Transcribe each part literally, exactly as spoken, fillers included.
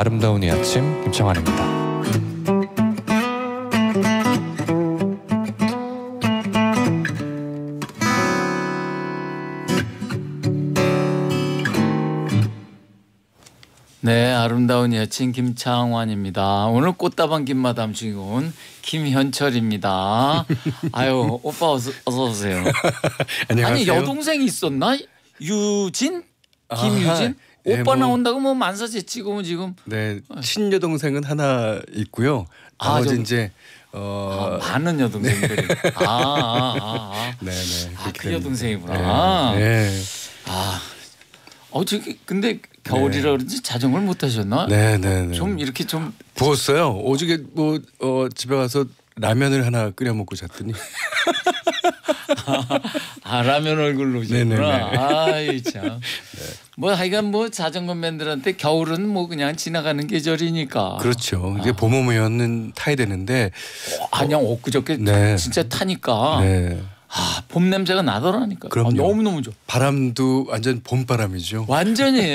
아름다운 이 아침 김창완입니다. 네, 아름다운 이 아침 김창완입니다. 오늘 꽃다방 김마담 주인공은 김현철입니다. 아유, 오빠 어서, 어서 오세요. 아니, 여동생이 있었나? 유진? 김유진? 아, 네, 오빠 뭐, 나온다고 뭐 만사제 치고 지금. 네, 친여동생은 하나 있고요. 나머지 아, 이제 어... 아, 많은 여동생들이. 네. 아, 아, 아, 아. 네, 네. 아, 그 여동생이구나. 네. 네. 아, 어 저기 근데 겨울이라 그런지 자전거를 못 타셨나? 네네네. 좀 이렇게 좀 부었어요. 오죽에 뭐 어, 집에 가서 라면을 하나 끓여 먹고 잤더니. 아, 아 라면 얼굴로 오셨구나. 아이 참. 네. 뭐 하여간 뭐 자전거맨들한테 겨울은 뭐 그냥 지나가는 계절이니까. 그렇죠. 이게 아. 봄 오면 타야 되는데. 어, 아니야 엊그저께 네. 진짜 타니까. 네. 아, 봄 냄새가 나더라니까. 아, 너무너무 좋아. 바람도 완전 봄바람이죠. 완전히.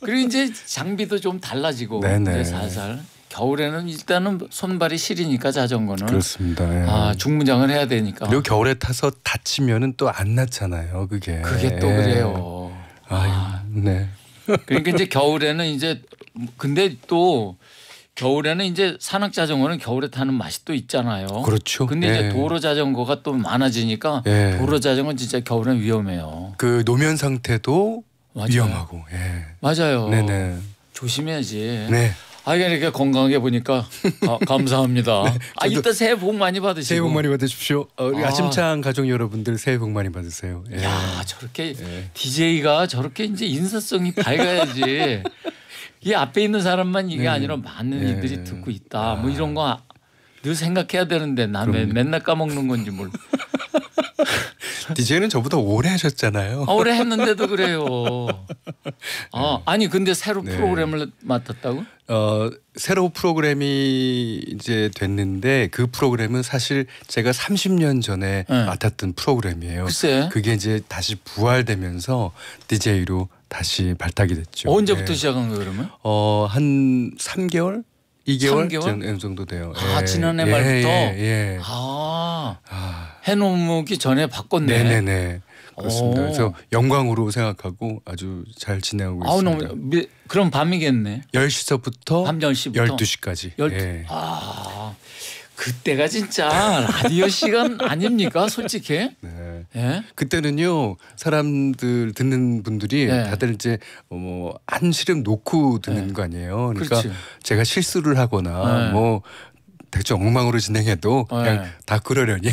그리고 이제 장비도 좀 달라지고. 네네. 살살. 겨울에는 일단은 손발이 시리니까 자전거는. 그렇습니다. 예. 아, 중무장을 해야 되니까. 그리고 겨울에 타서 다치면은 또 안 낫잖아요. 그게. 그게 또 그래요. 예. 아, 네. 그러니까 이제 겨울에는 이제 근데 또 겨울에는 이제 산악 자전거는 겨울에 타는 맛이 또 있잖아요. 그렇죠. 근데 예. 이제 도로 자전거가 또 많아지니까 예. 도로 자전거는 진짜 겨울엔 위험해요. 그 노면 상태도 맞아요. 위험하고. 예. 맞아요. 네네. 조심해야지. 네. 아 이렇게 건강하게 보니까 아, 감사합니다. 네, 아 이따 새해 복 많이 받으시고. 새해 복 많이 받으십시오. 어, 우리 아. 아침창 가족 여러분들 새해 복 많이 받으세요. 예. 야 저렇게 예. 디제이가 저렇게 이제 인사성이 밝아야지. 이 앞에 있는 사람만 이게 네. 아니라 많은 네. 이들이 듣고 있다. 아. 뭐 이런 거 늘 생각해야 되는데 나 왜 맨날 까먹는 건지 몰라. 디제이는 저보다 오래 하셨잖아요. 아, 오래 했는데도 그래요. 아, 아니 근데 새로 네. 프로그램을 맡았다고? 어, 새로 프로그램이 이제 됐는데 그 프로그램은 사실 제가 삼십 년 전에 네. 맡았던 프로그램이에요. 글쎄. 그게 이제 다시 부활되면서 디제이로 다시 발탁이 됐죠. 언제부터 네. 시작한 거예요 그러면? 어, 한 삼 개월? 이 개월? 삼 개월? 정도 돼요. 아, 예. 지난해 예, 말부터? 예, 예. 아, 아. 해놓기 전에 바꿨네. 네네네. 그렇습니다. 오. 그래서 영광으로 생각하고 아주 잘 지내고 아우, 있습니다. 너무, 미, 그럼 밤이겠네. 열 시서부터 밤 열 시부터? 열두 시까지. 열, 예. 아, 그때가 진짜 라디오 시간 아닙니까? 솔직히. 네. 예? 그때는요. 사람들 듣는 분들이 예. 다들 이제 뭐 한 시름 놓고 듣는 예. 거 아니에요. 그러니까 그렇지. 제가 실수를 하거나 예. 뭐 대체 엉망으로 진행해도 예. 그냥 다 그러려니.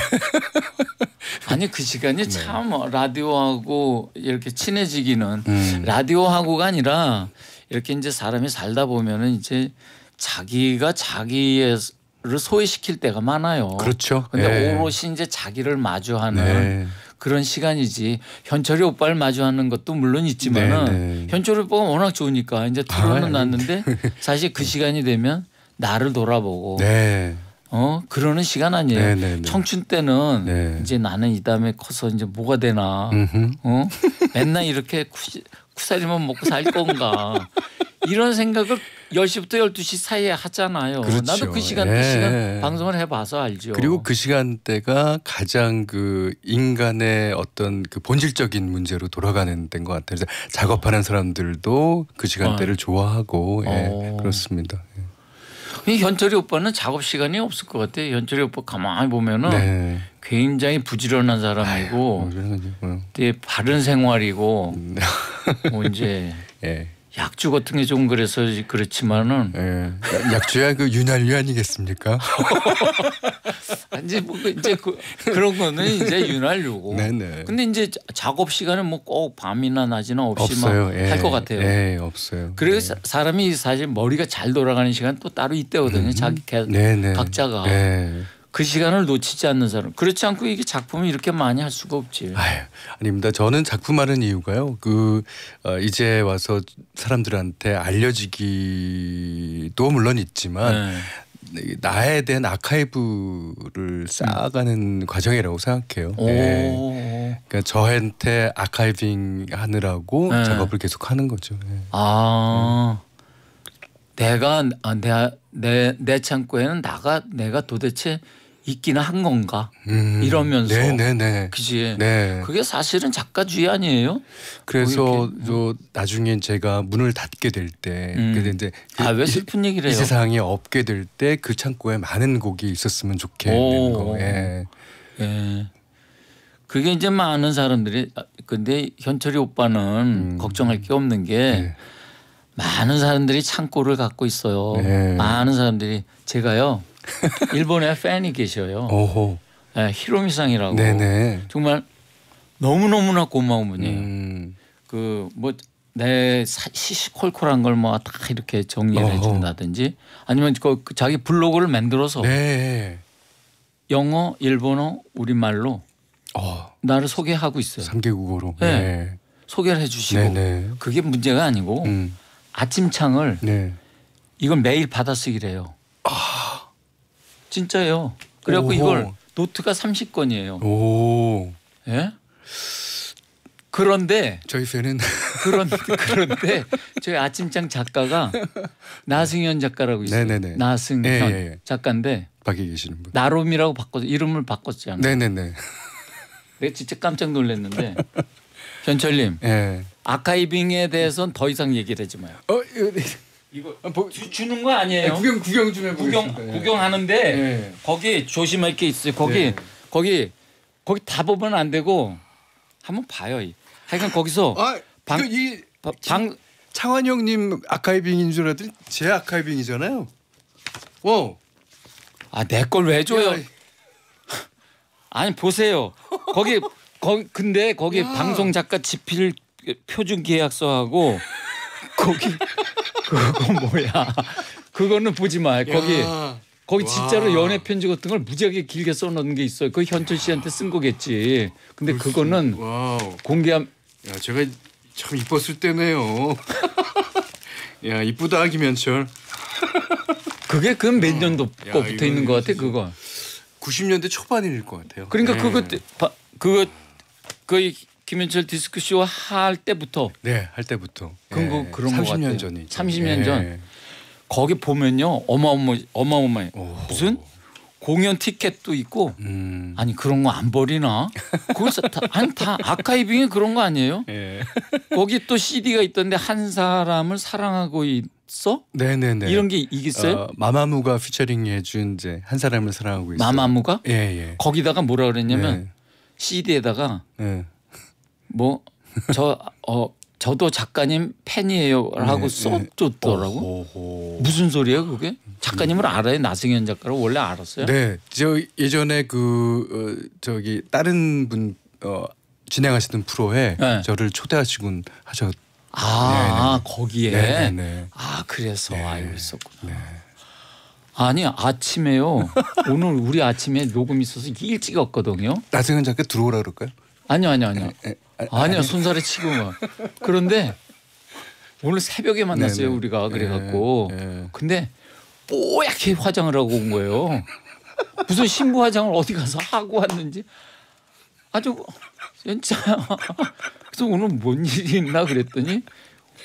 아니 그 시간이 네. 참 라디오하고 이렇게 친해지기는 음. 라디오하고가 아니라 이렇게 이제 사람이 살다 보면은 이제 자기가 자기의 를 소외시킬 때가 많아요. 그렇죠. 근데 예. 오롯이 이제 자기를 마주하는 네. 그런 시간이지. 현철이 오빠를 마주하는 것도 물론 있지만은 네, 네. 현철이 오빠가 워낙 좋으니까 이제 토론은 났는데 아, 사실 그 시간이 되면 나를 돌아보고 네. 어 그러는 시간 아니에요. 네, 네, 네. 청춘 때는 네. 이제 나는 이 다음에 커서 이제 뭐가 되나. 음흠. 어 맨날 이렇게 쿠시, 쿠사리만 먹고 살 건가. 이런 생각을 열 시부터 열두 시 사이에 하잖아요. 그렇죠. 나도 그 시간 예. 그 시간 방송을 해봐서 알죠. 그리고 그 시간대가 가장 그 인간의 어떤 그 본질적인 문제로 돌아가는 때인 것 같아요. 작업하는 사람들도 그 시간대를 어. 좋아하고 예, 어. 그렇습니다. 예. 현철이 오빠는 작업 시간이 없을 것 같아요. 현철이 오빠 가만히 보면은 네. 굉장히 부지런한 사람이고 아유, 되게 바른 생활이고 음. 뭐 이제. 예. 약주 같은 게 좀 그래서 그렇지만은 예. 약주야 그 윤활유 아니겠습니까? 이제 뭐 이제 그, 그런 거는 이제 윤활유고. 네네. 근데 이제 작업 시간은 뭐 꼭 밤이나 낮이나 없이 막 할 것 예. 같아요. 예, 없어요. 그래서 예. 사람이 사실 머리가 잘 돌아가는 시간 또 따로 있대거든요. 음. 자기 개, 각자가 예. 그 시간을 놓치지 않는 사람. 그렇지 않고 이게 작품을 이렇게 많이 할 수가 없지. 아유, 아닙니다. 저는 작품하는 이유가요. 그 어, 이제 와서 사람들한테 알려지기도 물론 있지만 네. 나에 대한 아카이브를 쌓아가는 음. 과정이라고 생각해요. 네. 그러니까 저한테 아카이빙 하느라고 네. 작업을 계속하는 거죠. 네. 아. 네. 내가 아, 내, 내, 내 창고에는 나가 내가 도대체 있기는 한 건가 음, 이러면서 네네네 그지 네. 그게 사실은 작가주의 아니에요? 그래서 뭐 나중에 제가 문을 닫게 될 때 음. 그때 이제 아, 왜 슬픈 얘기를 해요? 이 세상에 없게 될 때 그 창고에 많은 곡이 있었으면 좋겠는 거. 예. 예. 그게 이제 많은 사람들이 근데 현철이 오빠는 음. 걱정할 게 없는 게. 네. 많은 사람들이 창고를 갖고 있어요. 네. 많은 사람들이 제가요 일본에 팬이 계셔요. 오호. 네, 히로미상이라고. 네네. 정말 너무 너무나 고마운 분이에요. 음. 그 뭐 내 시시콜콜한 걸 뭐 다 이렇게 정리를 어허. 해준다든지 아니면 그 자기 블로그를 만들어서 네. 영어, 일본어, 우리말로 어. 나를 소개하고 있어요. 삼 개국어로. 네. 네. 소개를 해주시고 네네. 그게 문제가 아니고. 음. 아침창을 네. 이걸 매일 받아쓰기를 해요. 아. 진짜예요. 그래갖고 오호. 이걸 노트가 삼십 권이에요. 오. 예? 그런데 저희 팬은 그런데, 그런데 저희 아침창 작가가 나승현 작가라고 있어요. 네네네. 나승현 네네. 작가인데 밖에 계시는 분. 나롬이라고 바꿔서 이름을 바꿨잖아요. 네네네. 내가 진짜 깜짝 놀랐는데 현철님. 네. 아카이빙에 대해서는 더 이상 얘기를 하지 마요. 어, 이거 주, 주는 거 아니에요? 네, 구경 구경 좀 해보겠습니다. 구경 구경하는데 네. 거기 조심할 게 있어요. 거기 네. 거기 거기 다 보면 안 되고 한번 봐요. 하여간 거기서 아, 방, 이, 바, 방 창완 형님 아카이빙인 줄 알았더니 제 아카이빙이잖아요. 오. 아, 내 걸 왜 줘요? 아니 보세요. 거기 거기 근데 거기 야. 방송 작가 지필 표준 계약서하고 거기 그거 뭐야? 그거는 보지 마. 거기 야. 거기 진짜로 연애 편지 같은 걸 무지하게 길게 써놓은 게 있어요. 그 현철 씨한테 쓴 거겠지. 근데 그렇지. 그거는 와우. 공개함. 야, 제가 참 이뻤을 때네요. 야, 이쁘다 김현철. 그게 그 몇 년도 어. 거 붙어 있는 거 같아 그거. 구십 년대 초반일 것 같아요. 그러니까 네. 그거 그거 거의. 김현철 디스크 쇼 할 때부터 네, 할 때부터 그런 예, 그런 거 같아요. 삼십 년 전이 삼십 년 예. 전 거기 보면요 어마어마 어마어마해. 오. 무슨 공연 티켓도 있고 음. 아니 그런 거 안 버리나? 거기서 다, 아니, 다 아카이빙이 그런 거 아니에요? 예. 거기 또 씨디가 있던데 한 사람을 사랑하고 있어? 네네네. 이런 게 있어요? 어, 마마무가 피처링해준 이제 한 사람을 사랑하고 있어. 마마무가? 예예. 예. 거기다가 뭐라 그랬냐면 예. 씨디에다가. 예. 뭐 저 어 저도 작가님 팬이에요 라고 네, 써줬더라고. 네. 무슨 소리예요 그게? 작가님을 알아요? 나승현 작가를 원래 알았어요? 네, 저 예전에 그 어, 저기 다른 분 어, 진행하시던 프로에 네. 저를 초대하시곤 하셨. 아, 네, 네. 거기에. 네, 네, 네. 아 그래서 네. 알고 있었구나. 네. 아니 아침에요. 오늘 우리 아침에 녹음 있어서 일찍 왔거든요. 나승현 작가 들어오라 그럴까요? 아니요 아니요 아니요. 에, 에. 아니야 손살에 치고 막 그런데 오늘 새벽에 만났어요. 네네. 우리가 그래갖고 예, 예. 근데 뽀얗게 화장을 하고 온 거예요. 무슨 신부 화장을 어디 가서 하고 왔는지 아주 진짜 그래서 오늘 뭔 일이 있나 그랬더니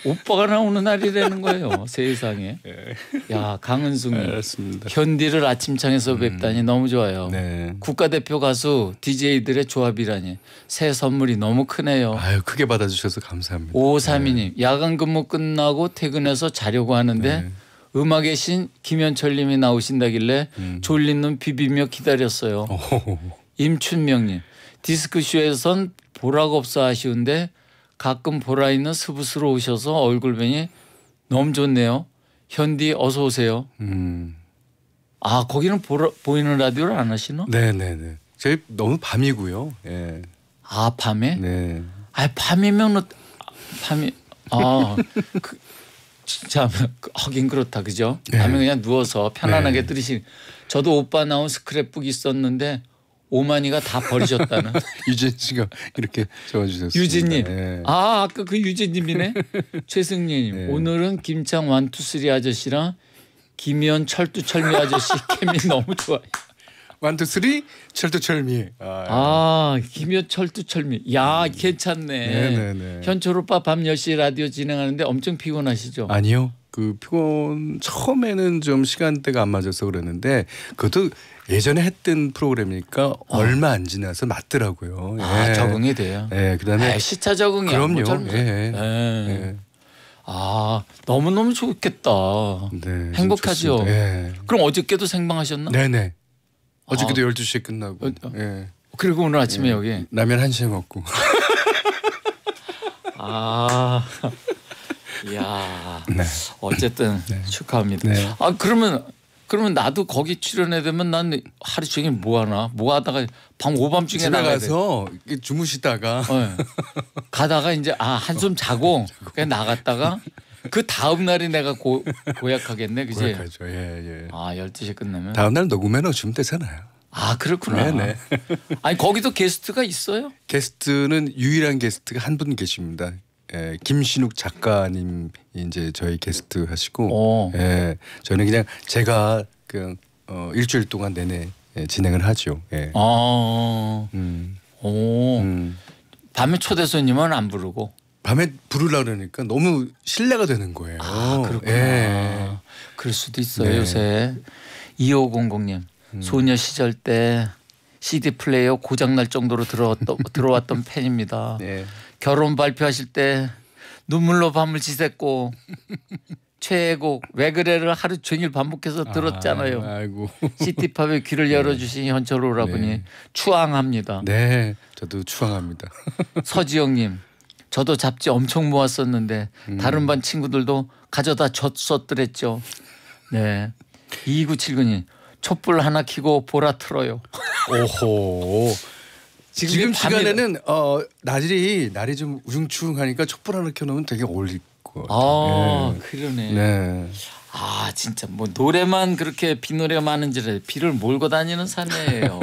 오빠가 나오는 날이라는 거예요. 세상에. 예. 야 강은숙님 알았습니다. 현디를 아침창에서 뵙다니 음. 너무 좋아요. 네. 국가대표 가수 디제이들의 조합이라니 새 선물이 너무 크네요. 아유 크게 받아주셔서 감사합니다. 오삼이님 네. 야간 근무 끝나고 퇴근해서 자려고 하는데 네. 음악의 신 김현철님이 나오신다길래 음. 졸린 눈 비비며 기다렸어요. 오호호. 임춘명님 디스크쇼에선 보라가 없어 아쉬운데 가끔 보라 있는 스브스로 오셔서 얼굴 뵈니 너무 좋네요. 현디 어서 오세요. 음. 아 거기는 보라, 보이는 라디오를 안 하시나? 네네네. 저희 너무 밤이고요. 예. 아 밤에? 네. 아 밤이면은 밤이 아 그, 참 하긴 그렇다 그죠? 네. 밤에 그냥 누워서 편안하게 네. 들으시. 저도 오빠 나온 스크랩북이 있었는데. 오만이가 다 버리셨다는. 유진 씨가 이렇게 적어주셨습니다. 유진님. 네. 아 아까 그 유진님이네. 최승리님. 네. 오늘은 김창완 투쓰리 아저씨랑 김현철 투철미 아저씨 케미 너무 좋아요. 원투쓰리 철두철미. 아, 아 김현철 투철미. 야 음. 괜찮네. 네네네. 현철 오빠 밤 열 시 라디오 진행하는데 엄청 피곤하시죠? 아니요. 그 피곤 처음에는 좀 시간대가 안 맞아서 그랬는데 그것도 예전에 했던 프로그램이니까 어. 얼마 안 지나서 맞더라고요. 예. 아 적응이 돼요. 예, 그다음에 에이, 시차 적응이 그럼요. 뭐 예. 예. 예. 아 너무 너무 좋겠다. 네, 행복하죠. 예. 그럼 어저께도 생방하셨나? 네네. 어저께도 아. 열두 시에 끝나고. 어, 어. 예. 그리고 오늘 아침에 예. 여기 라면 한 시에 먹고. 아. 이야. 네. 어쨌든 네. 축하합니다. 네. 아 그러면 그러면 나도 거기 출연해야 되면 난 하루 종일 뭐 하나 뭐 하다가 밤 오밤중에 집에 가서 주무시다가 네. 가다가 이제 아 한숨 자고 그냥 나갔다가 그 다음 날이 내가 고, 고약하겠네 그지? 고약하죠. 예, 예. 아 열두 시에 끝나면 다음 날 녹음해 놓으시면 되잖아요. 아 그렇구나. 네네. 아니 거기도 게스트가 있어요? 게스트는 유일한 게스트가 한 분 계십니다. 예, 김신욱 작가님 이제 저희 게스트 하시고, 예, 저는 그냥 제가 그냥 어, 일주일 동안 내내 예, 진행을 하죠. 예. 아, 음. 오, 음. 밤에 초대 손님은 안 부르고. 밤에 부르려 그러니까 너무 신뢰가 되는 거예요. 아, 그렇구나. 예. 그럴 수도 있어요. 네. 요새 이오공공님 음. 소녀 시절 때 씨디 플레이어 고장 날 정도로 들어왔던 들어왔던 팬입니다. 네. 결혼 발표하실 때 눈물로 밤을 지샜고 최애곡 왜 그래를 하루 종일 반복해서 들었잖아요. 아, 아이고. 시티팝의 귀를 열어주신 네. 현철 오라버니 네. 추앙합니다. 네, 저도 추앙합니다. 서지영님, 저도 잡지 엄청 모았었는데 음. 다른 반 친구들도 가져다 줬었더랬죠. 네, 이구칠구님, 촛불 하나 켜고 보라 틀어요. 오호. 지금, 지금 시간에는 어, 날이 날이 좀 우중충하니까 촛불 하나 켜놓으면 되게 어울릴 것 같아요. 아 예. 그러네. 네. 아 진짜 뭐 노래만 그렇게 비 노래만은지라 비를 몰고 다니는 사내예요.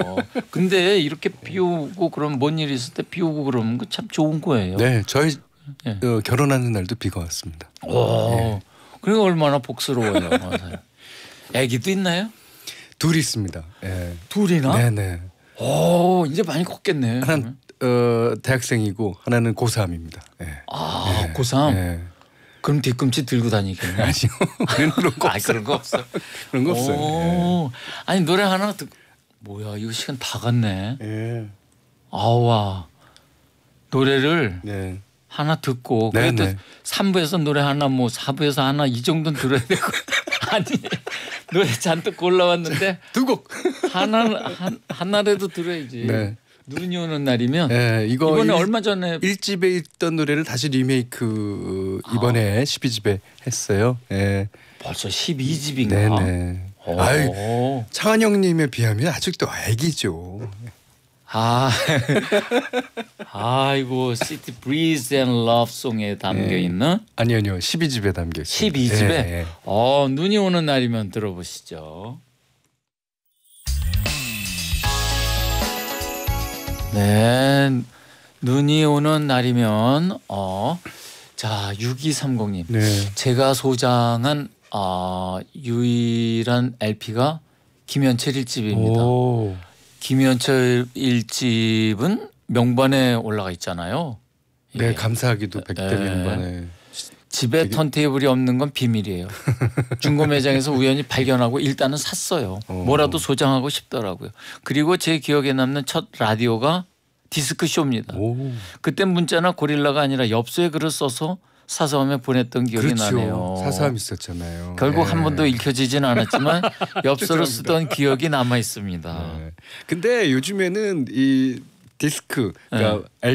근데 이렇게 비 오고 그럼 뭔 일이 있을 때 비 오고 그러면 그 참 좋은 거예요. 네, 저희 예. 어, 결혼하는 날도 비가 왔습니다. 오, 예. 그리고 얼마나 복스러워요. 아기도 있나요? 둘이 있습니다. 예. 둘이나? 네네. 오 이제 많이 컸겠네. 하나는 어, 대학생이고 하나는 고삼입니다. 예. 아 예. 고삼? 예. 그럼 뒤꿈치 들고 다니겠네. 아니요. 그런 거 없어요. 그런 거 없어요. 그런 거 없어요. 예. 아니 노래 하나 듣 뭐야 이거 시간 다 갔네. 예. 아와 노래를 예. 하나 듣고 그래도 네네. 삼 부에서 노래 하나 뭐 사 부에서 하나 이 정도는 들어야 되고 아니 노래 잔뜩 골라왔는데 두 곡 하나는 한 하나라도 들어야지. 네. 눈이 오는 날이면 네, 이거 이번에 일, 얼마 전에 일 집에 있던 노래를 다시 리메이크 이번에 아. 십이 집에 했어요. 네. 벌써 십이 집인가? 네네. 아유, 창완 형님에 비하면 아직도 아기죠. 아, 아이고 City Breeze and Love Song에 담겨 있는? 아니요, 아니요, 십이 집에 담겨 있어요. 십이 집에? 네. 어, 눈이 오는 날이면 들어보시죠. 네, 눈이 오는 날이면 어, 자 육이삼공님, 네. 제가 소장한 어, 유일한 엘피가 김현철 일집입니다. 오. 김현철 일집은 명반에 올라가 있잖아요. 네, 예. 감사하기도 백 대 예. 명반에. 집에 되게... 턴테이블이 없는 건 비밀이에요. 중고 매장에서 우연히 발견하고 일단은 샀어요. 오. 뭐라도 소장하고 싶더라고요. 그리고 제 기억에 남는 첫 라디오가 디스크 쇼입니다. 오. 그때 문자나 고릴라가 아니라 엽서에 글을 써서 사서함에 보냈던 기억이 그렇죠. 나네요. 사서함 있었잖아요. 결국 네. 한 번도 읽혀지진 않았지만 엽서를 쓰던 기억이 남아 있습니다. 네. 근데 요즘에는 이 디스크, 그러니까 네.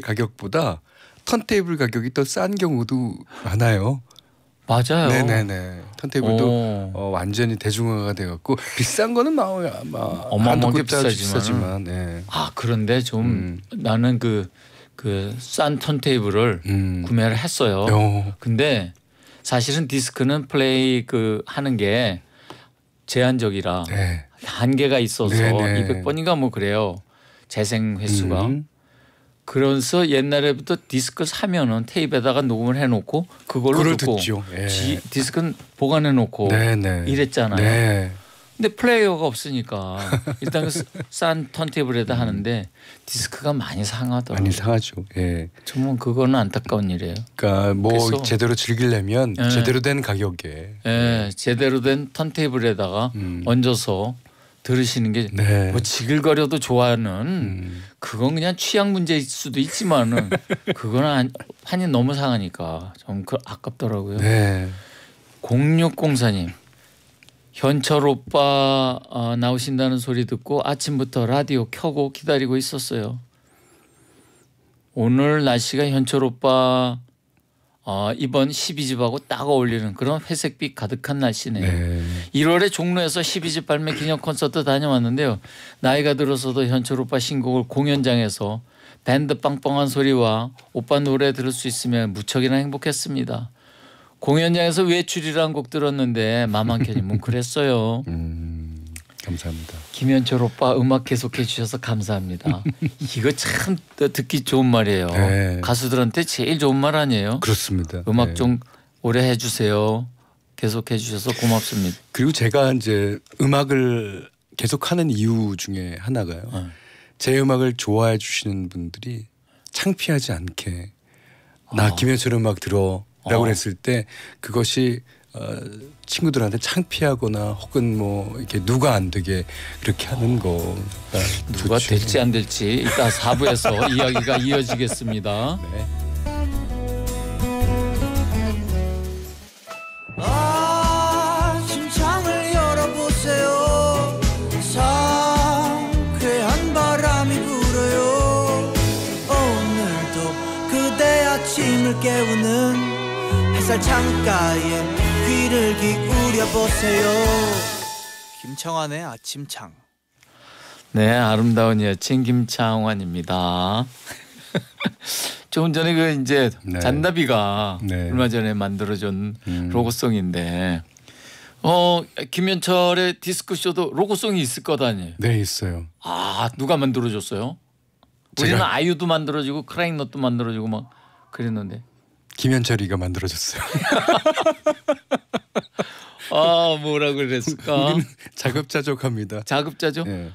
엘피의 가격보다 턴테이블 가격이 더 싼 경우도 많아요. 맞아요. 네네네. 턴테이블도 어, 완전히 대중화가 돼갖고 비싼 거는 막 어마어마하게 비싸지만, 비싸지만 네. 아 그런데 좀 음. 나는 그 그 싼 턴테이블을 음. 구매를 했어요. 오. 근데 사실은 디스크는 플레이 그 하는 게 제한적이라 네. 한계가 있어서 네네. 이백 번인가 뭐 그래요. 재생 횟수가. 음. 그래서 옛날에부터 디스크 사면은 테이프에다가 녹음을 해놓고 그걸로 듣고 예. 디스크는 보관해놓고 네네. 이랬잖아요. 네. 근데 플레이어가 없으니까 일단 싼 턴테이블에다 음. 하는데 디스크가 많이 상하더라고요. 많이 상하죠. 예. 정말 그거는 안타까운 일이에요. 그러니까 뭐 제대로 즐기려면 예. 제대로 된 가격에 예. 제대로 된 턴테이블에다가 음. 얹어서 들으시는 게 네. 뭐 지글거려도 좋아하는 음. 그건 그냥 취향 문제일 수도 있지만은 그거는 판이 너무 상하니까 좀 그 아깝더라고요. 네. 공육공사님. 현철 오빠 어, 나오신다는 소리 듣고 아침부터 라디오 켜고 기다리고 있었어요. 오늘 날씨가 현철 오빠 어, 이번 십이 집하고 딱 어울리는 그런 회색빛 가득한 날씨네요. 네. 일월에 종로에서 십이 집 발매 기념 콘서트 다녀왔는데요. 나이가 들어서도 현철 오빠 신곡을 공연장에서 밴드 빵빵한 소리와 오빠 노래 들을 수 있으면 무척이나 행복했습니다. 공연장에서 외출이라는 곡 들었는데 맘 한켠이 뭉클했어요. 음, 감사합니다. 김현철 오빠 음악 계속해 주셔서 감사합니다. 이거 참 듣기 좋은 말이에요. 네. 가수들한테 제일 좋은 말 아니에요? 그렇습니다. 음악 네. 좀 오래 해주세요. 계속해 주셔서 고맙습니다. 그리고 제가 이제 음악을 계속하는 이유 중에 하나가요. 네. 제 음악을 좋아해 주시는 분들이 창피하지 않게 나 아. 김현철 음악 들어 라고 그랬을 때 그것이 어, 친구들한테 창피하거나 혹은 뭐 이렇게 누가 안 되게 그렇게 하는 거 누가 좋지. 될지 안 될지 이따 사 부에서 이야기가 이어지겠습니다. 네. 아, 심장을 열어보세요. 상쾌한 바람이 불어요. 오늘도 그대 아침을 깨우는 햇살 창가에 귀를 기울여보세요. 김창완의 아침창. 네, 아름다운 이 아침 김창완입니다. 조금 전에 그 이제 네. 잔나비가 네. 얼마 전에 만들어준 음. 로고송인데 어 김현철의 디스크쇼도 로고송이 있을 거다니. 네, 있어요. 아, 누가 만들어줬어요? 우리는 제가... 아이유도 만들어지고 크라잉넛도 만들어지고 막 그랬는데 김현철이가 만들어줬어요. 아, 뭐라 그랬을까? 우리는 자급자족합니다. 자급자족? 네.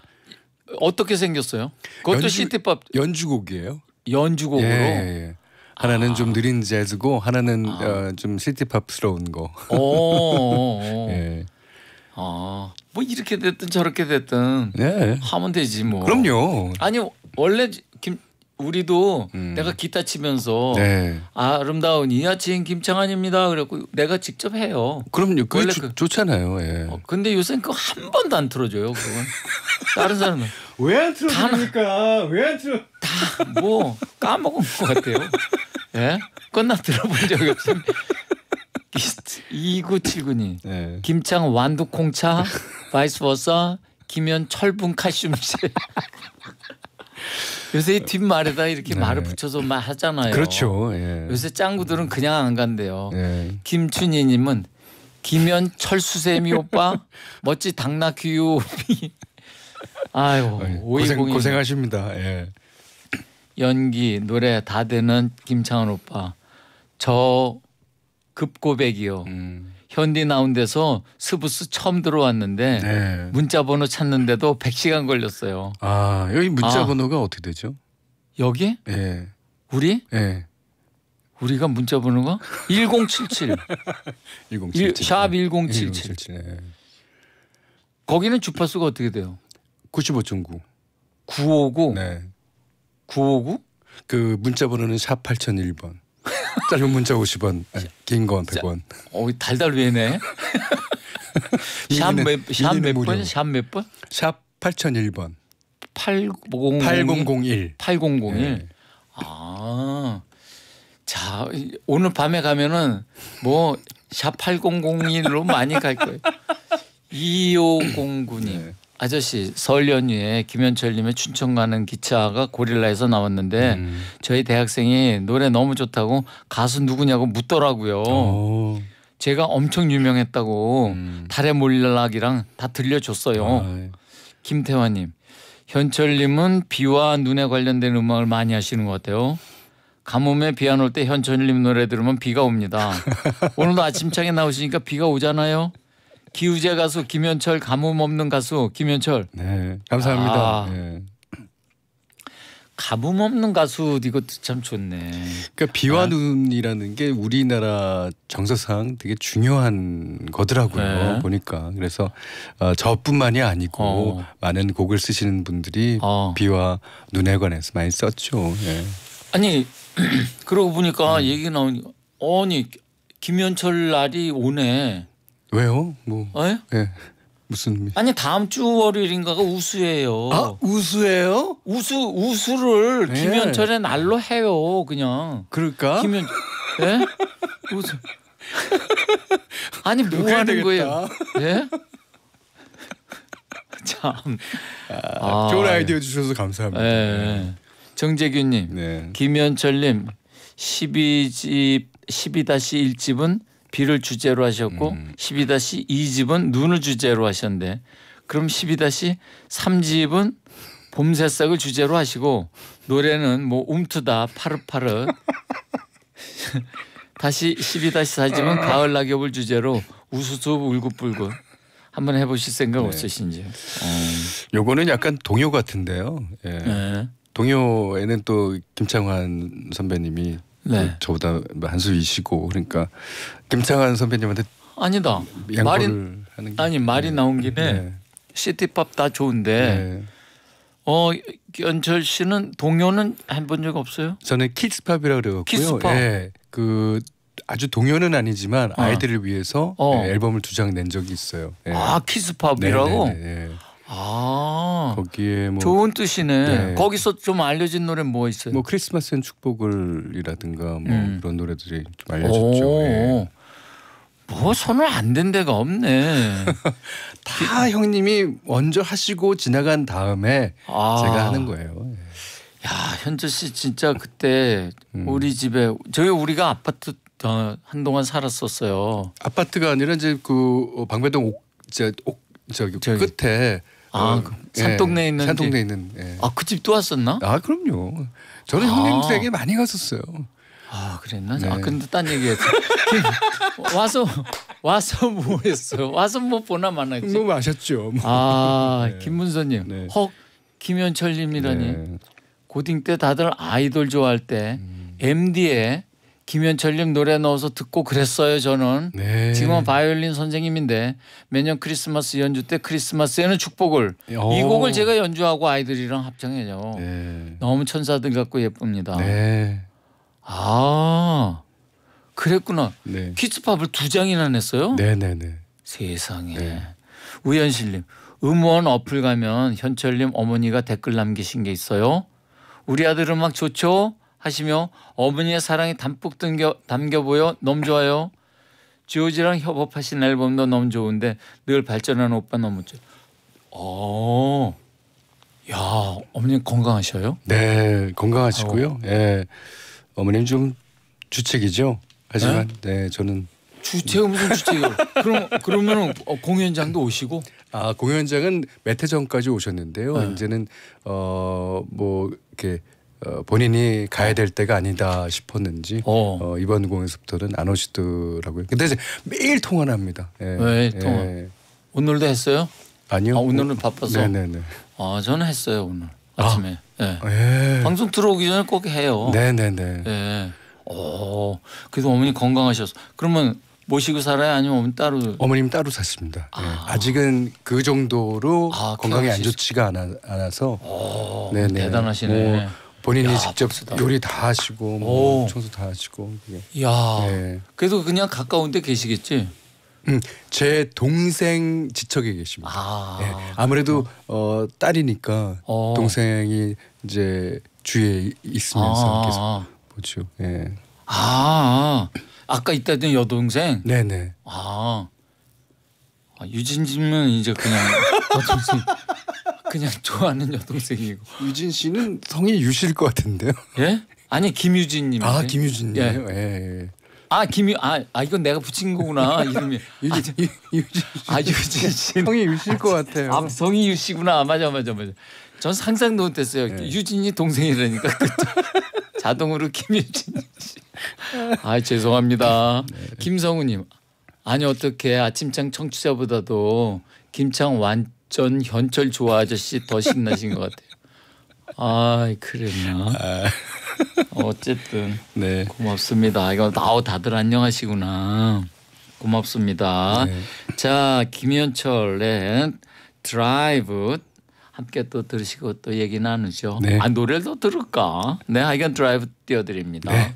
어떻게 생겼어요? 그것도 연주, 시티팝 연주곡이에요. 연주곡으로? 예, 예. 하나는 아. 좀 느린 재즈고 하나는 아. 어, 좀 시티팝스러운 거. 오. 예. 아, 뭐 이렇게 됐든 저렇게 됐든 예. 하면 되지 뭐. 그럼요. 아니 원래 김. 우리도 음. 내가 기타 치면서 네. 아름다운 이 아침 김창완입니다. 그래갖고 내가 직접 해요. 그럼요. 그게 원래 주, 그, 좋잖아요. 예. 어, 근데 요새는 그거 한 번도 안 틀어줘요. 그건 다른 사람은 왜 안 틀어줍니까? 왜 안 틀어? 다 뭐 까먹은 것 같아요. 예, 그건 나 들어본 적이 없습니다. 이구칠구님 네. 김창완 완두콩차 바이스버사 김현철분 칼슘제. 요새 뒷말에다 이렇게 네. 말을 붙여서 말 하잖아요. 그렇죠. 예. 요새 짱구들은 그냥 안 간대요. 예. 김춘희님은 김현철수세미 오빠 멋지 당나귀요비. 아유 고생, 고생하십니다. 예. 연기 노래 다 되는 김창완 오빠 저 급고백이요. 음. 현디 나온 데서 스브스 처음 들어왔는데 네. 문자 번호 찾는데도 백 시간 걸렸어요. 아, 여기 문자 아. 번호가 어떻게 되죠? 여기? 예. 네. 우리? 예. 네. 우리가 문자 번호가 일공칠칠. 일공칠칠. 샵 일공칠칠. 네. 거기는 주파수가 어떻게 돼요? 구십오 점 구. 구백오십구? 네. 구백오십구? 그 문자 번호는 샵 팔공공일 번. 짧은 문자 오십 원, 긴 건 백 원. 어, 달달 외네. 샵 몇 번? 샵 몇 번? 샵 팔공공일 번. 팔공공일. 팔공공일. 네. 아, 자 오늘 밤에 가면은 뭐 샵 팔공공일로 많이 갈 거예요. 이오공구님. 네. 아저씨 설 연휴에 김현철님의 춘천 가는 기차가 고릴라에서 나왔는데 음. 저희 대학생이 노래 너무 좋다고 가수 누구냐고 묻더라고요. 오. 제가 엄청 유명했다고 음. 달의 몰락이랑 다 들려줬어요. 아이. 김태환님. 현철님은 비와 눈에 관련된 음악을 많이 하시는 것 같아요. 가뭄에 비 안 올 때 현철님 노래 들으면 비가 옵니다. 오늘도 아침창에 나오시니까 비가 오잖아요. 기우제 가수 김현철, 가뭄 없는 가수 김현철. 네, 감사합니다. 아, 네. 가뭄 없는 가수, 이것도 참 좋네. 그러니까 비와 아. 눈이라는 게 우리나라 정서상 되게 중요한 거더라고요. 네. 보니까. 그래서 어, 저뿐만이 아니고 어. 많은 곡을 쓰시는 분들이 어. 비와 눈에 관해서 많이 썼죠. 네. 아니 그러고 보니까 음. 얘기 나오니 아니 김현철 날이 오네. 왜요? 뭐? 예? 네. 무슨? 아니 다음 주 월요일인가가 우수예요. 아, 우수예요? 우수 우수를 네. 김현철의 날로 해요, 그냥. 그럴까? 김현, 예? 네? 우수. 아니 뭐 하는 되겠다. 거예요? 예? 참. 아, 아, 좋은 아이디어 주셔서 감사합니다. 네. 네. 정재균님, 네. 김현철님, 십이 집 십이 다시 일 집은 비를 주제로 하셨고 음. 십이 다시 이 집은 눈을 주제로 하셨는데 그럼 십이 다시 삼 집은 봄 새싹을 주제로 하시고 노래는 뭐 움트다 파릇파릇 다시 십이 다시 사 집은 가을 낙엽을 주제로 우수수 울긋불긋 한번 해보실 생각 네. 없으신지요? 요거는 약간 동요 같은데요. 예. 네. 동요에는 또 김창완 선배님이 네. 저보다 한 수이시고 그러니까 김창완 선배님한테 아니다 말이 하는 게 아니 말이 네. 나온 김에 네. 시티팝 다 좋은데 네. 어 현철 씨는 동요는 해본 적 없어요? 저는 키스팝이라고 그래요. 키스팝 네. 그 아주 동요는 아니지만 아. 아이들을 위해서 어. 네, 앨범을 두 장 낸 적이 있어요. 네. 아 키스팝이라고? 네네네. 아 거기에 뭐 좋은 뜻이네. 네. 거기서 좀 알려진 노래 뭐 있어요? 뭐 크리스마스엔 축복을이라든가 뭐 음. 그런 노래들이 좀 알려졌죠. 예. 뭐 손을 안 댄 데가 없네. 다 기... 형님이 먼저 하시고 지나간 다음에 아. 제가 하는 거예요. 예. 야 현철 씨 진짜 그때 음. 우리 집에 저희 우리가 아파트 어, 한동안 살았었어요. 아파트가 아니라 이제 그 방배동 옥 이제 옥 저기, 저기. 끝에. 아, 어, 산동네에 예, 있는 산동네에 있는 예. 아, 그 집도 왔었나? 아, 그럼요. 저는 아. 형님 댁에 많이 갔었어요. 아, 그랬나? 네. 아, 근데 딴 얘기했어. 와서 와서 뭐 했어? 와서 뭐 보나 마나. 뭐 마셨죠. 뭐. 아, 네. 김문선 님. 네. 헉, 김현철 님이라니. 네. 고딩 때 다들 아이돌 좋아할 때 음. 엠디에 김현철님 노래 넣어서 듣고 그랬어요. 저는 네. 지금은 바이올린 선생님인데 매년 크리스마스 연주 때 크리스마스에는 축복을 오. 이 곡을 제가 연주하고 아이들이랑 합창해요. 네. 너무 천사들 같고 예쁩니다. 네. 아 그랬구나. 네. 키스팝을 두 장이나 냈어요? 네네네. 네, 네. 세상에. 네. 우현실님 음원 어플 가면 현철님 어머니가 댓글 남기신 게 있어요. 우리 아들 음악 좋죠? 하시며 어머니의 사랑이 담뿍 담겨, 담겨 보여 너무 좋아요. 지오지랑 협업하신 앨범도 너무 좋은데 늘 발전하는 오빠 너무 좋아요. 어, 야 어머님 건강하셔요? 네 건강하시고요. 예, 어. 네, 어머님 좀 주책이죠. 하지만 네, 네 저는 주책 무슨 주책이요? 그럼 그러면은 공연장도 오시고? 아 공연장은 몇 해 전까지 오셨는데요. 네. 이제는 어 뭐 이렇게. 어, 본인이 가야 될 때가 아니다 싶었는지 어. 어, 이번 공연에서부터는 안 오시더라고요. 근데 이제 매일 통화를 합니다. 예, 매일 예. 통화. 오늘도 했어요? 아니요. 아, 오늘은 바빠서. 네네네. 아 저는 했어요 오늘 아침에. 아. 예. 예. 방송 들어오기 전에 꼭 해요. 네네네. 예. 오, 그래도 어머니 건강하셔서 그러면 모시고 살아요 아니면 어머니 따로? 어머님 따로 사십니다. 아. 예. 아직은 그 정도로 아, 건강이 안 좋지가 않아, 않아서. 오, 네네. 대단하시네. 오. 본인이 야, 직접 멋있다. 요리 다 하시고 뭐 청소 다 하시고 그게. 야, 네. 그래도 그냥 가까운 데 계시겠지? 음, 제 동생 지척에 계십니다. 아, 네. 아무래도 어, 딸이니까 어. 동생이 이제 주위에 있으면서 아, 계속 보죠. 네. 아, 아까 있다던 여동생? 네네. 아, 아 유진님은 이제 그냥 여동생. 그냥 좋아하는 여동생이고 유진 씨는 성이 유실 것 같은데요? 예? 아니 김유진님. 아 김유진님. 예. 예. 아 김유 아, 아 이건 내가 붙인 거구나 이름이. 유진 아, 유진. 아 유진 씨. 성이 유실 아, 것 같아요. 아 성이 유씨구나. 맞아 맞아 맞아. 전 상상 못했어요. 예. 유진이 동생이라니까 자동으로 김유진 씨. 아 죄송합니다. 네. 김성우님. 아니 어떻게 아침창 청취자보다도 김창완 전 현철 좋아 아저씨 더 신나신 것 같아요. 아 그랬나. 아. 어쨌든 네. 고맙습니다. 이거 나오 다들 안녕하시구나. 고맙습니다. 네. 자 김현철의 드라이브 함께 또 들으시고 또 얘기 나누죠. 네. 아 노래를 또 들을까? 네 하여간 드라이브 띄워드립니다. 네.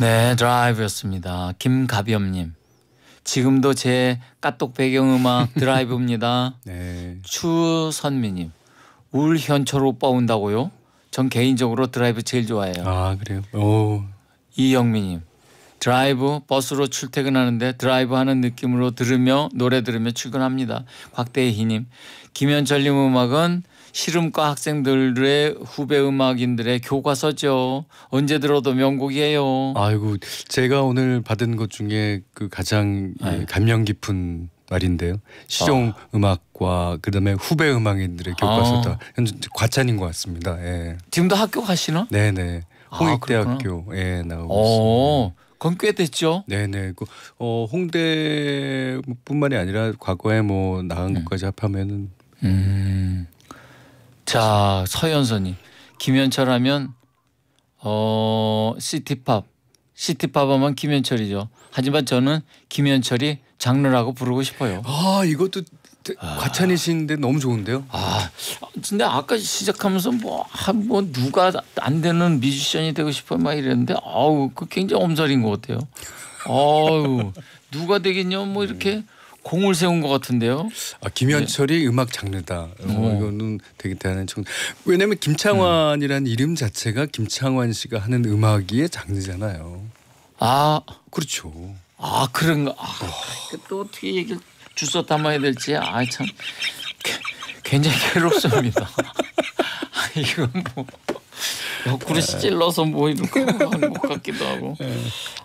네 드라이브였습니다. 김가비엄님 지금도 제 까똑 배경음악 드라이브입니다. 네. 추선미님 울 현철 오빠 온다고요? 전 개인적으로 드라이브 제일 좋아해요. 아 그래요? 오. 이영미님 드라이브 버스로 출퇴근하는데 드라이브하는 느낌으로 들으며 노래 들으며 출근합니다. 곽대희님 김현철님 음악은 실음과 학생들의 후배 음악인들의 교과서죠. 언제 들어도 명곡이에요. 아이고 제가 오늘 받은 것 중에 그 가장 예, 감명 깊은 말인데요. 시종 아. 음악과 그다음에 후배 음악인들의 교과서다. 아. 현재 과찬인 것 같습니다. 예. 지금도 학교 가시나? 네네. 홍익대학교에 아, 나오고 있습니다. 그건 꽤 됐죠. 네네. 그, 어, 홍대뿐만이 아니라 과거에 뭐 나간 것까지 음. 합하면은. 음. 자 서연선님 김현철 하면 어 시티팝 시티팝 하면 김현철이죠. 하지만 저는 김현철이 장르라고 부르고 싶어요. 아 이것도 아. 과찬이신데 너무 좋은데요. 아 근데 아까 시작하면서 뭐 한 뭐 누가 안 되는 뮤지션이 되고 싶어 막 이랬는데 아우 그 굉장히 엄살인 것 같아요. 아우 누가 되겠냐 뭐 이렇게 공을 세운 것 같은데요. 아 김현철이 네. 음악 장르다. 어, 이거는 되게 대단한 청. 왜냐하면 김창완이라는 음. 이름 자체가 김창완 씨가 하는 음악의 장르잖아요. 아 그렇죠. 아 그런가. 아, 어. 또 어떻게 얘기를 주워 담아야 될지. 아 참 굉장히 괴롭습니다. 이건 뭐 옆구리 찔러서 뭐 이렇게 하는 것 같기도 하고.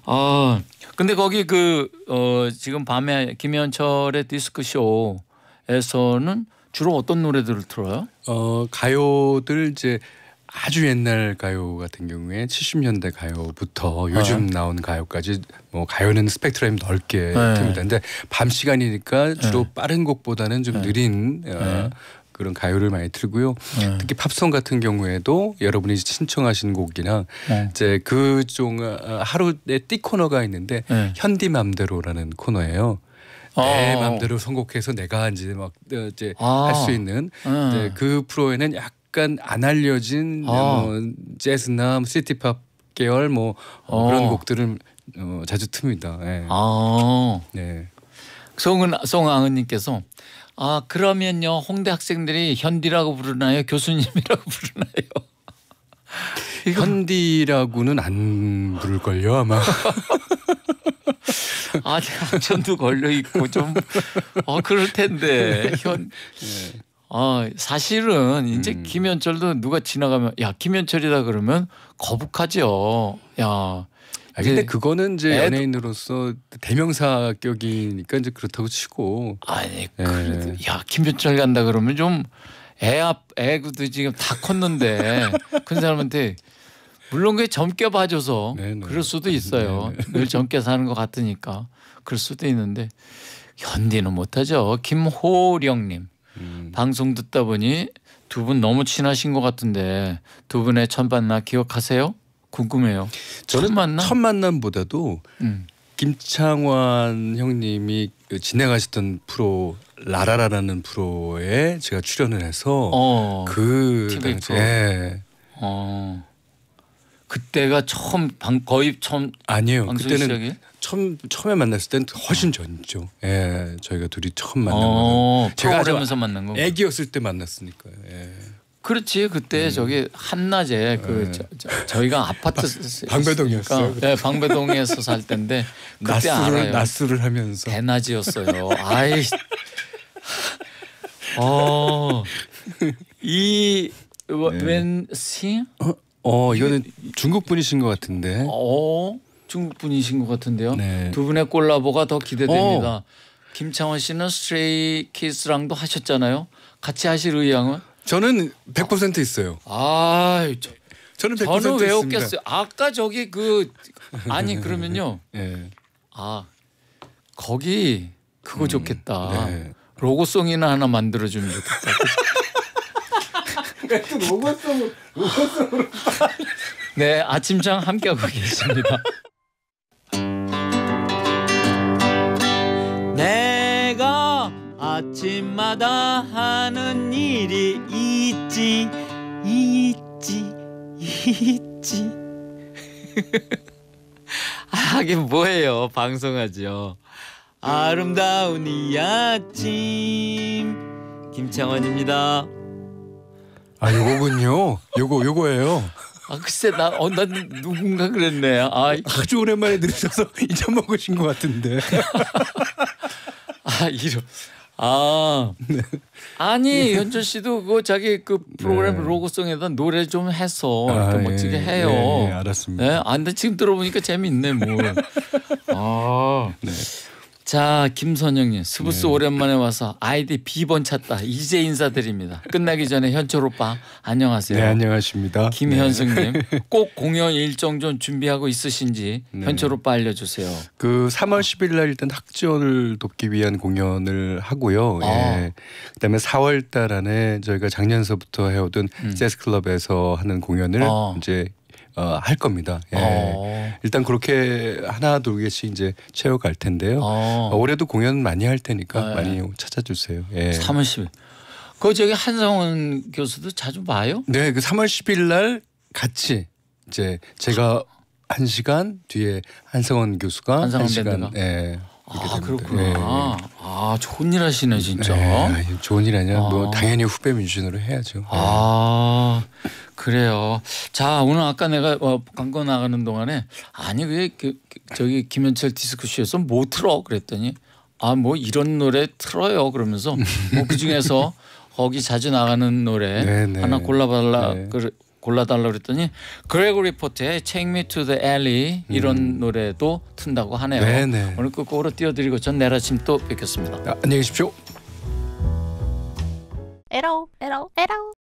아. 근데 거기 그 어, 지금 밤에 김현철의 디스크 쇼에서는 주로 어떤 노래들을 틀어요? 어 가요들 이제 아주 옛날 가요 같은 경우에 칠십 년대 가요부터 네. 요즘 나온 가요까지 뭐 가요는 스펙트럼이 넓게 틉니다. 네. 근데 밤 시간이니까 주로 네. 빠른 곡보다는 좀 네. 느린. 네. 어, 그런 가요를 많이 틀고요. 네. 특히 팝송 같은 경우에도 여러분이 신청하신 곡이나 네. 이제 그종 하루에 띠 코너가 있는데 네. 현디 맘대로라는 코너예요. 아. 내 맘대로 선곡해서 내가 이제 막 이제 아. 할 수 있는 네. 이제 그 프로에는 약간 안 알려진 아. 뭐 재즈나 시티팝 계열 뭐 아. 그런 곡들을 어 자주 틉니다. 네. 아. 네. 송은 송아은님께서 아 그러면요 홍대 학생들이 현디라고 부르나요? 교수님이라고 부르나요? 현디라고는 안 부를걸요 아마. 아니 악천도 걸려있고 좀 어, 그럴 텐데 현. 네. 아 사실은 이제 음. 김현철도 누가 지나가면 야 김현철이다 그러면 거북하죠. 야 아, 근데 그거는 이제 연예인으로서 대명사격이니까 이제 그렇다고 치고 아니 그래도 예. 야 김현철 간다 그러면 좀 애 앞 애구도 지금 다 컸는데 큰 사람한테 물론 그게 젊게 봐줘서 네네. 그럴 수도 있어요. 네네. 늘 젊게 사는 것 같으니까 그럴 수도 있는데 현디는 못하죠. 김호령님 음. 방송 듣다 보니 두 분 너무 친하신 것 같은데 두 분의 첫 만남 기억하세요? 궁금해요. 저는 첫, 만남? 첫 만남보다도 음. 김창완 형님이 진행하셨던 프로 라라라라는 프로에 제가 출연을 해서 어, 그 당시에 예. 어. 그때가 처음 방, 거의 처음 아니에요. 그때는 시작이? 처음 처음에 만났을 때는 훨씬 전이죠. 예, 저희가 둘이 처음 만난 어, 거는 제가 하면서 만난 거. 애기였을 때 만났으니까요. 예. 그렇지 그때 음. 저기 한낮에 그 네. 저, 저, 저희가 아파트 방배동이었어요. 네, 방배동에서 살 때인데 그때 알아요. 낮술을 하면서 대낮이었어요. 아이, 어, 이 웬씨? 네. 어, 이거는 중국 분이신 것 같은데. 어, 중국 분이신 것 같은데요. 네. 두 분의 콜라보가 더 기대됩니다. 어. 김창완 씨는 스트레이 키스랑도 하셨잖아요. 같이 하실 의향은? 저는 백 퍼센트 있어요. 아, 저는 백 퍼센트 저는 왜 없겠어요. 아까 저기 그 아니 그러면요. 네. 아 거기 그거 음, 좋겠다. 네. 로고송이나 하나 만들어주면 좋겠다. 그러니까 또 로고송, 로고송으로. 네, 아침장 함께하고 계십니다. 내가 아침마다 하는 일이 있지, 있지, 있지. 아, 이게 뭐예요? 방송하죠. 아름다운 이 아침 김창완입니다. 아, 요거군요. 요거 요거예요. 아, 글쎄 나 어 나 누군가 그랬네. 아, 아주 오랜만에 들으셔서 잊어먹으신 것 같은데. 아, 이런. 아. 네. 아니, 현철 씨도 그 자기 그 프로그램 네. 로고송에다 노래 좀 해서 아, 이렇게 멋지게 예, 해요. 예, 예, 알았습니다. 네? 아, 근데 지금 들어보니까 재밌네, 뭐. 아. 네. 자, 김선영님 스브스 네. 오랜만에 와서 아이디 B번 찾다 이제 인사드립니다. 끝나기 전에 현철 오빠 안녕하세요. 네, 안녕하십니다. 김현승님 네. 꼭 공연 일정 좀 준비하고 있으신지 네. 현철 오빠 알려주세요. 그 삼월 십일 날 일단 학지원을 돕기 위한 공연을 하고요. 아. 예. 그다음에 사월 달 안에 저희가 작년서부터 해오던 음. 재즈클럽에서 하는 공연을 아. 이제 어, 할 겁니다. 예. 어. 일단 그렇게 하나 둘 개씩 이제 채워갈 텐데요. 어. 어, 올해도 공연 많이 할 테니까 네. 많이 찾아주세요. 예. 삼월 십일. 그 저기 한성원 교수도 자주 봐요? 네, 그 삼월 십일 날 같이 이제 제가 한 시간 뒤에 한성원 교수가 한성원 한 시간. 예. 아, 그렇구나. 네. 아, 좋은 일 하시네 진짜. 네, 좋은 일 아니야. 아. 뭐 당연히 후배 뮤지션으로 해야죠. 아, 네. 그래요. 자, 오늘 아까 내가 어, 광고 나가는 동안에 아니 왜 그, 저기 김현철 디스크쇼에서 뭐 틀어 그랬더니 아, 뭐 이런 노래 틀어요 그러면서 뭐 그중에서 거기 자주 나가는 노래 네, 네. 하나 골라달라 네. 그, 골라달라고 그랬더니 그레고리 포트의 Take Me to the Alley 이런 음. 노래도 튼다고 하네요. 네네. 오늘 끝곡으로 띄워드리고 전 내일 아침 또 뵙겠습니다. 아, 안녕히 계십시오. 에러 에러 에러